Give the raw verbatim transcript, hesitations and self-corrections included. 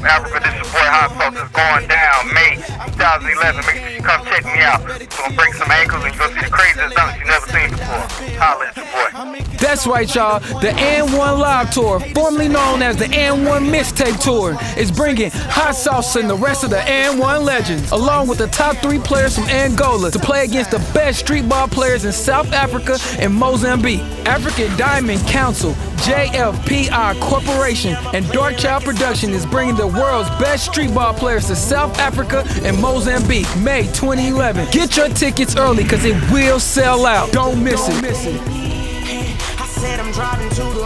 South Africa. This is your boy Hot Sauce. It's going down May twenty eleven. Make sure you come check me out. We're gonna break some ankles and you're gonna see the craziest numbers you never seen before. Holla at your boy. That's right, y'all. The N one Live Tour, formerly known as the N one Mixtape Tour, is bringing Hot Sauce and the rest of the N one legends, along with the top three players from Angola, to play against the best street ball players in South Africa and Mozambique. African Diamond Council, J F P I Corporation, and Dark Child Production is bringing the world's best street ball players to South Africa and Mozambique, May twenty eleven. Get your tickets early, because it will sell out. Don't miss it. Don't miss it. I said I'm driving to the